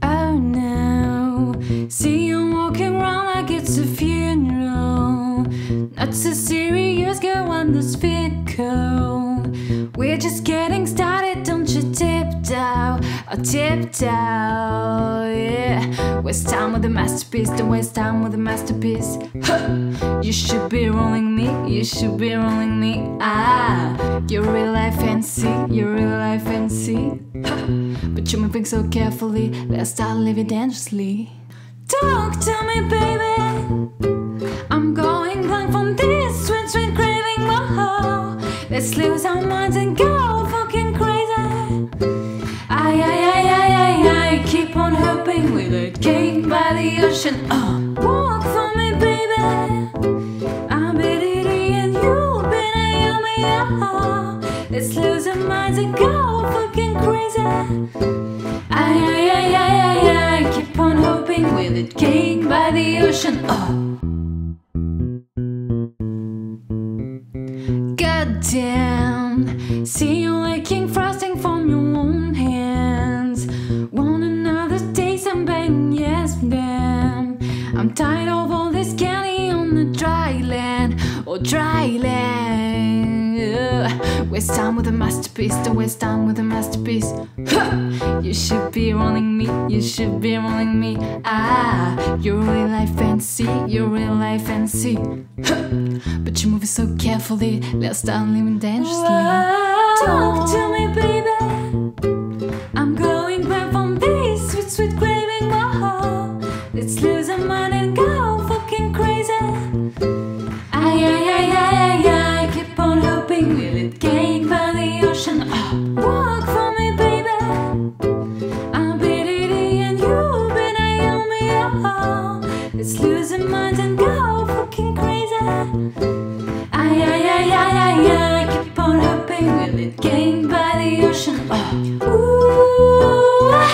Oh no, see you walking round like it's a funeral. Not so serious, girl, on this fit cold. We're just getting started, don't you tiptoe, oh tiptoe, yeah. Waste time with a masterpiece, don't waste time with a masterpiece. Huh. You should be rolling me, you should be rolling me. Ah, you're real life fancy, you're real life fancy. Huh. But you're moving so carefully, let's start living dangerously. Talk to me, baby, I'm going blind from this sweet, sweet craving. Whoa. Let's lose our minds and go fucking crazy. Ay, ay, ay, ay, ay, ay. Keep on hoping we get cake by the ocean. Oh. Walk for me, baby, I'll be Didi and you'll be Naomi. Oh. Let's lose our minds and go fucking crazy. Ay, ay, ay, ay, ay, ay. Keep on hoping we get cake by the ocean. Oh. Damn, see you licking frosting from your own hands. Want another taste and bang, yes, damn. I'm tired of all this candy on the dry land, oh dry land. Ugh. Waste time with a masterpiece, don't waste time with a masterpiece. Huh. You should be rolling me, you should be rolling me. Ah, you're real life fancy, you're real life fancy. Huh. But you move it so carefully, let's start living dangerously. Whoa. Talk to me, baby, I'm going back from this sweet, sweet craving. Whoa. Let's lose our mind and go fucking crazy. Ay, ay, ay, ay, ay, ay. Keep on hoping we'll eat cake by the ocean. Oh. Walk for me, baby, I'll be Didi and you'll be Naomi. Oh. Let's lose our minds and go fucking crazy. Ay, ay, ay, ay, ay, ay. Keep on hoping we'll eat cake by the ocean. Oh. Ooh, ah.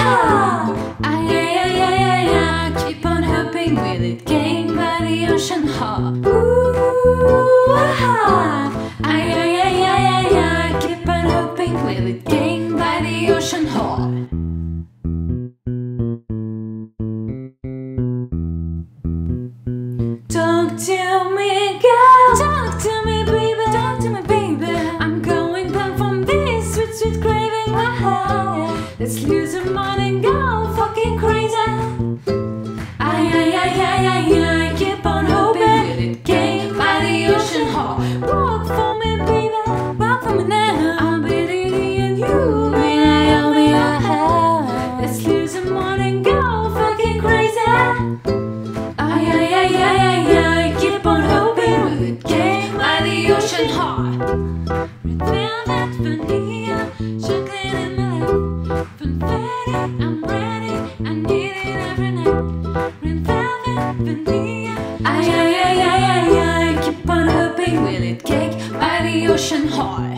Ay, ay, ay, ay, ay, ay. Keep on hoping we'll eat cake by the ocean. Oh. Ooh, ah. Ay, ay, ay, ay, ay, ay. Keep on hoping we'll eat cake by the ocean. Oh. Talk to me, girl, talk to me, baby, talk to me, baby. I'm going blind from this sweet, sweet craving. Wow. Let's lose our mind and go fucking crazy. Ay, ay, ay, ay, ay, ay. Keep on hoping we'll eat cake by the ocean. Oh. Walk for me, baby, walk for me now. I'll be Didi and you be Naomi. Oh. Let's lose our mind and go fucking crazy. Ay, ay, ay, ay, ay, ay. Keep on hoping we'll eat cake by the ocean. High.